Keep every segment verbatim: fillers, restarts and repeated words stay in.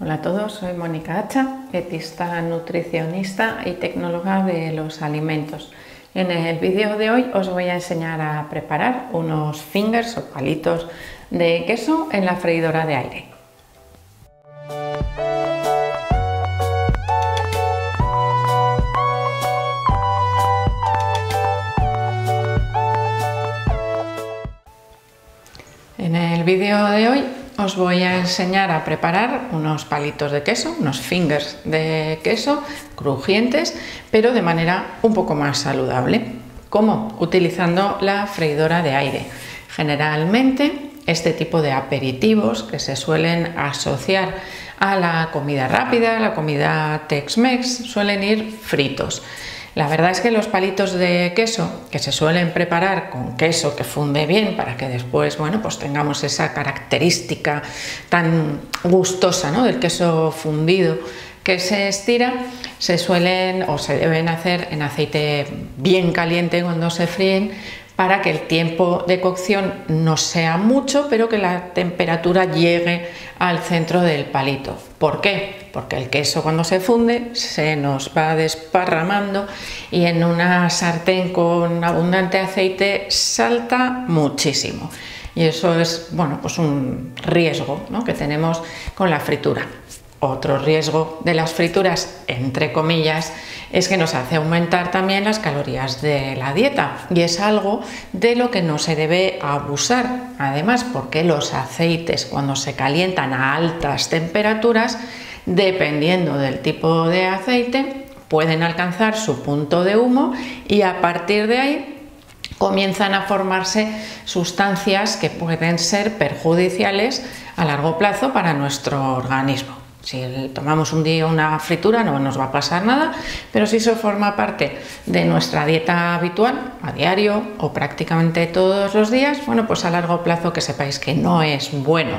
Hola a todos, soy Mónica Acha, dietista, nutricionista y tecnóloga de los alimentos. En el vídeo de hoy os voy a enseñar a preparar unos fingers o palitos de queso en la freidora de aire. En el vídeo de hoy os voy a enseñar a preparar unos palitos de queso, unos fingers de queso crujientes, pero de manera un poco más saludable. ¿Cómo? Utilizando la freidora de aire. Generalmente este tipo de aperitivos que se suelen asociar a la comida rápida, a la comida Tex-Mex, suelen ir fritos. La verdad es que los palitos de queso que se suelen preparar con queso que funde bien para que después, bueno, pues tengamos esa característica tan gustosa, ¿no?, del queso fundido que se estira, se suelen o se deben hacer en aceite bien caliente cuando se fríen para que el tiempo de cocción no sea mucho, pero que la temperatura llegue al centro del palito. ¿Por qué? Porque el queso cuando se funde se nos va desparramando y en una sartén con abundante aceite salta muchísimo. Y eso es, bueno, pues un riesgo, ¿no?, que tenemos con la fritura. Otro riesgo de las frituras, entre comillas, es que nos hace aumentar también las calorías de la dieta y es algo de lo que no se debe abusar. Además, porque los aceites cuando se calientan a altas temperaturas, dependiendo del tipo de aceite, pueden alcanzar su punto de humo y a partir de ahí comienzan a formarse sustancias que pueden ser perjudiciales a largo plazo para nuestro organismo. Si tomamos un día una fritura no nos va a pasar nada, pero si eso forma parte de nuestra dieta habitual, a diario o prácticamente todos los días, bueno, pues a largo plazo que sepáis que no es bueno.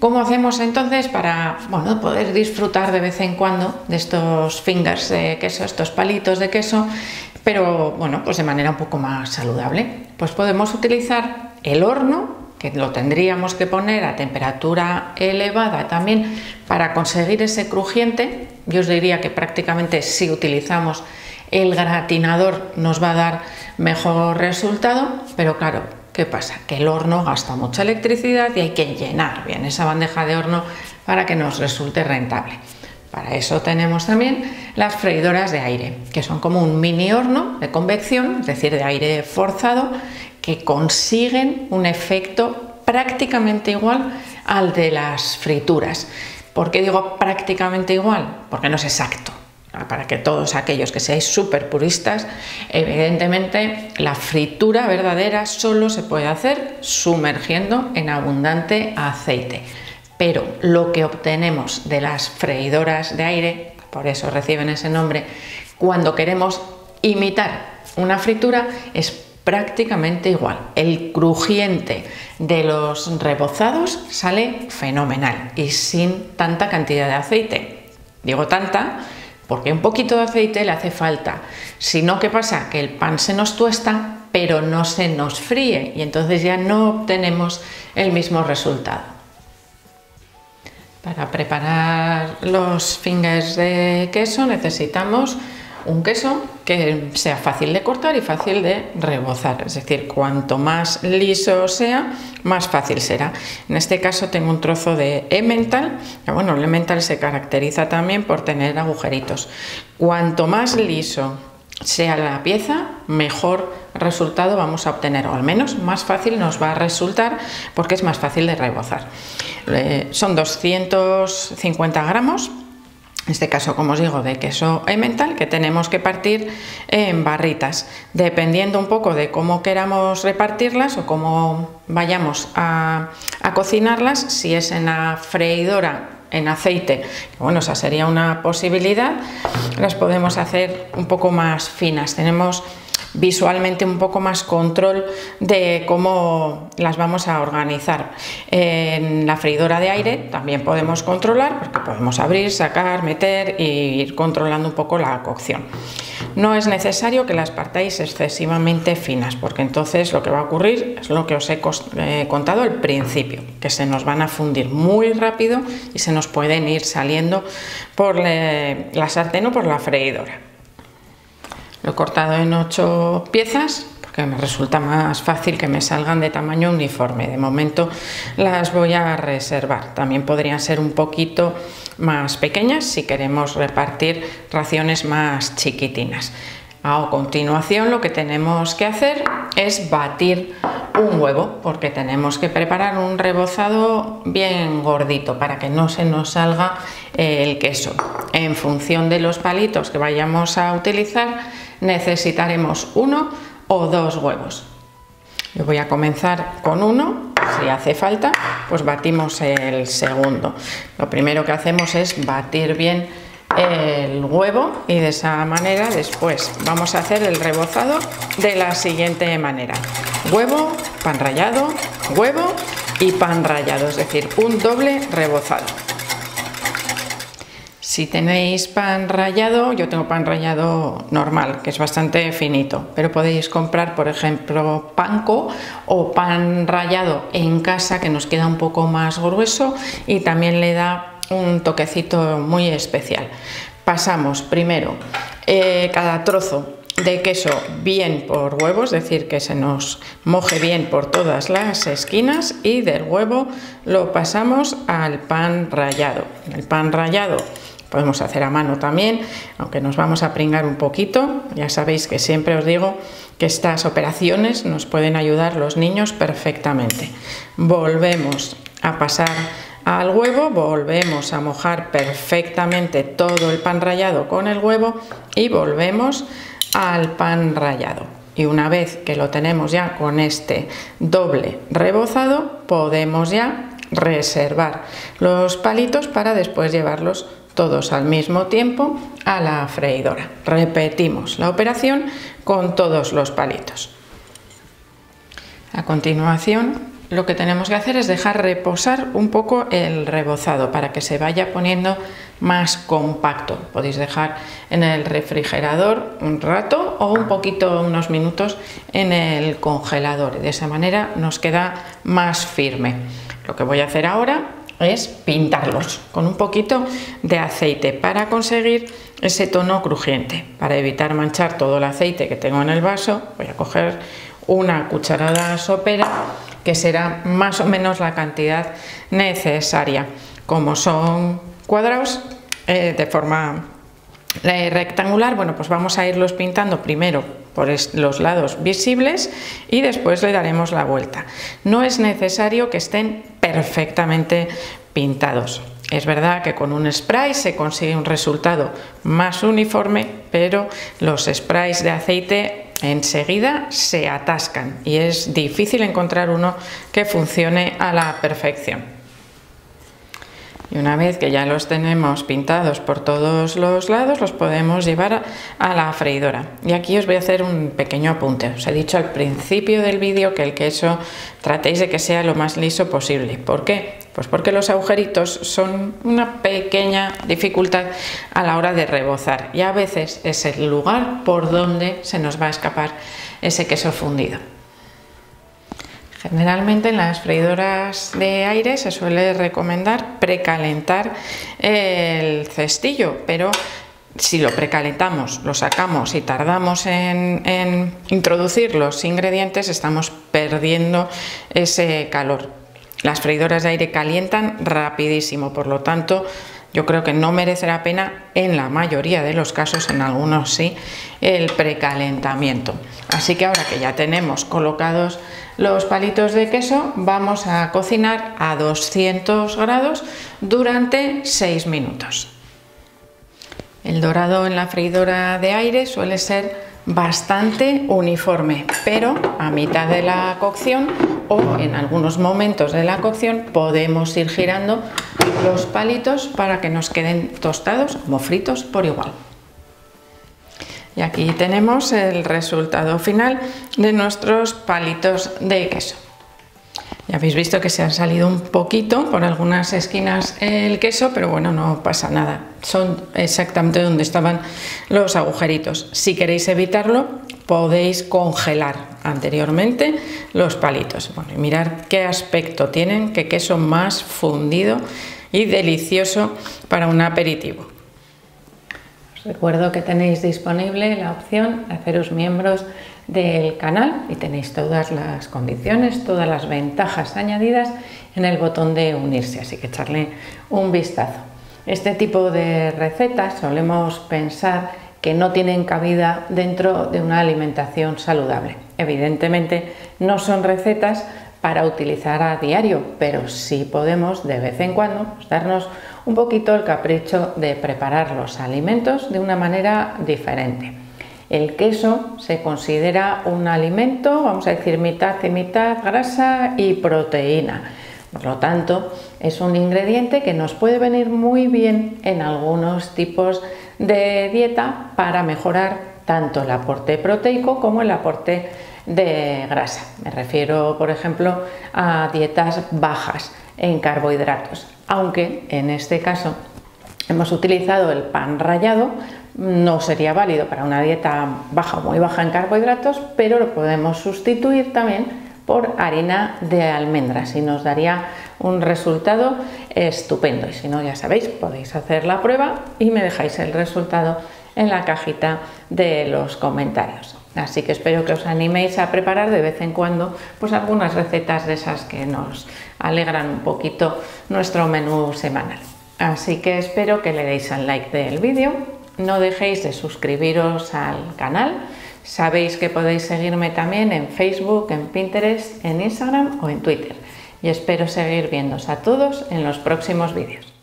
¿Cómo hacemos entonces para, bueno, poder disfrutar de vez en cuando de estos fingers de queso, estos palitos de queso, pero bueno, pues de manera un poco más saludable? Pues podemos utilizar el horno, que lo tendríamos que poner a temperatura elevada también para conseguir ese crujiente. Yo os diría que prácticamente si utilizamos el gratinador nos va a dar mejor resultado, pero claro, ¿qué pasa? Que el horno gasta mucha electricidad y hay que llenar bien esa bandeja de horno para que nos resulte rentable. Para eso tenemos también las freidoras de aire, que son como un mini horno de convección, es decir, de aire forzado, que consiguen un efecto prácticamente igual al de las frituras. ¿Por qué digo prácticamente igual? Porque no es exacto. Para que todos aquellos que seáis súper puristas, evidentemente la fritura verdadera solo se puede hacer sumergiendo en abundante aceite. Pero lo que obtenemos de las freidoras de aire, por eso reciben ese nombre, cuando queremos imitar una fritura es prácticamente igual. El crujiente de los rebozados sale fenomenal y sin tanta cantidad de aceite. Digo tanta porque un poquito de aceite le hace falta. Si no, ¿qué pasa? Que el pan se nos tuesta pero no se nos fríe y entonces ya no obtenemos el mismo resultado. Para preparar los fingers de queso necesitamos un queso que sea fácil de cortar y fácil de rebozar, es decir, cuanto más liso sea, más fácil será. En este caso tengo un trozo de emmental, bueno, el emmental se caracteriza también por tener agujeritos. Cuanto más liso sea la pieza, mejor resultado vamos a obtener, o al menos más fácil nos va a resultar porque es más fácil de rebozar. Eh, son doscientos cincuenta gramos. En este caso, como os digo, de queso emmental, que tenemos que partir en barritas. Dependiendo un poco de cómo queramos repartirlas o cómo vayamos a, a cocinarlas, si es en la freidora en aceite, bueno, esa sería una posibilidad, las podemos hacer un poco más finas. Tenemos visualmente un poco más control de cómo las vamos a organizar. En la freidora de aire también podemos controlar, porque podemos abrir, sacar, meter e ir controlando un poco la cocción. No es necesario que las partáis excesivamente finas, porque entonces lo que va a ocurrir es lo que os he contado al principio, que se nos van a fundir muy rápido y se nos pueden ir saliendo por la sartén o por la freidora. Lo he cortado en ocho piezas porque me resulta más fácil que me salgan de tamaño uniforme. De momento las voy a reservar. También podrían ser un poquito más pequeñas si queremos repartir raciones más chiquitinas. A continuación lo que tenemos que hacer es batir un huevo, porque tenemos que preparar un rebozado bien gordito para que no se nos salga el queso. En función de los palitos que vayamos a utilizar necesitaremos uno o dos huevos. Yo voy a comenzar con uno. Si hace falta, pues batimos el segundo. Lo primero que hacemos es batir bien el huevo y de esa manera después vamos a hacer el rebozado de la siguiente manera: huevo, pan rallado, huevo y pan rallado, es decir, un doble rebozado. Si tenéis pan rallado, yo tengo pan rallado normal, que es bastante finito, pero podéis comprar, por ejemplo, panko o pan rallado en casa, que nos queda un poco más grueso y también le da un toquecito muy especial. Pasamos primero eh, cada trozo de queso bien por huevo, es decir, que se nos moje bien por todas las esquinas, y del huevo lo pasamos al pan rallado. El pan rallado podemos hacer a mano también, aunque nos vamos a pringar un poquito. Ya sabéis que siempre os digo que estas operaciones nos pueden ayudar los niños perfectamente. Volvemos a pasar al huevo, volvemos a mojar perfectamente todo el pan rallado con el huevo y volvemos al pan rallado, y una vez que lo tenemos ya con este doble rebozado podemos ya reservar los palitos para después llevarlos todos al mismo tiempo a la freidora. Repetimos la operación con todos los palitos. A continuación lo que tenemos que hacer es dejar reposar un poco el rebozado para que se vaya poniendo más compacto. Podéis dejar en el refrigerador un rato o un poquito, unos minutos en el congelador. De esa manera nos queda más firme. Lo que voy a hacer ahora es pintarlos con un poquito de aceite para conseguir ese tono crujiente. Para evitar manchar todo el aceite que tengo en el vaso, voy a coger una cucharada sopera, que será más o menos la cantidad necesaria. Como son cuadrados eh, de forma rectangular, bueno, pues vamos a irlos pintando primero por los lados visibles y después le daremos la vuelta. No es necesario que estén perfectamente pintados. Es verdad que con un spray se consigue un resultado más uniforme, pero los sprays de aceite enseguida se atascan y es difícil encontrar uno que funcione a la perfección. Y una vez que ya los tenemos pintados por todos los lados, los podemos llevar a la freidora. Y aquí os voy a hacer un pequeño apunte. Os he dicho al principio del vídeo que el queso tratéis de que sea lo más liso posible. ¿Por qué? Pues porque los agujeritos son una pequeña dificultad a la hora de rebozar y a veces es el lugar por donde se nos va a escapar ese queso fundido. Generalmente en las freidoras de aire se suele recomendar precalentar el cestillo, pero si lo precalentamos, lo sacamos y tardamos en, en introducir los ingredientes, estamos perdiendo ese calor. Las freidoras de aire calientan rapidísimo, por lo tanto yo creo que no merece la pena, en la mayoría de los casos, en algunos sí, el precalentamiento. Así que ahora que ya tenemos colocados los palitos de queso, vamos a cocinar a doscientos grados durante seis minutos. El dorado en la freidora de aire suele ser bastante uniforme, pero a mitad de la cocción o en algunos momentos de la cocción podemos ir girando los palitos para que nos queden tostados como fritos por igual. Y aquí tenemos el resultado final de nuestros palitos de queso. Ya habéis visto que se han salido un poquito por algunas esquinas el queso, pero bueno, no pasa nada. Son exactamente donde estaban los agujeritos. Si queréis evitarlo, podéis congelar anteriormente los palitos. Bueno, y mirad qué aspecto tienen, qué queso más fundido y delicioso para un aperitivo. Os recuerdo que tenéis disponible la opción de haceros miembros del canal y tenéis todas las condiciones, todas las ventajas añadidas en el botón de unirse, así que echarle un vistazo. Este tipo de recetas solemos pensar que no tienen cabida dentro de una alimentación saludable. Evidentemente no son recetas para utilizar a diario, pero sí podemos de vez en cuando darnos un poquito el capricho de preparar los alimentos de una manera diferente. El queso se considera un alimento, vamos a decir mitad y mitad grasa y proteína. Por lo tanto, es un ingrediente que nos puede venir muy bien en algunos tipos de dieta para mejorar tanto el aporte proteico como el aporte de grasa. Me refiero, por ejemplo, a dietas bajas en carbohidratos, aunque en este caso hemos utilizado el pan rallado. No sería válido para una dieta baja o muy baja en carbohidratos, pero lo podemos sustituir también por harina de almendras y nos daría un resultado estupendo. Y si no, ya sabéis, podéis hacer la prueba y me dejáis el resultado en la cajita de los comentarios. Así que espero que os animéis a preparar de vez en cuando pues algunas recetas de esas que nos alegran un poquito nuestro menú semanal. Así que espero que le deis al like del vídeo. No dejéis de suscribiros al canal. Sabéis que podéis seguirme también en Facebook, en Pinterest, en Instagram o en Twitter. Y espero seguir viéndoos a todos en los próximos vídeos.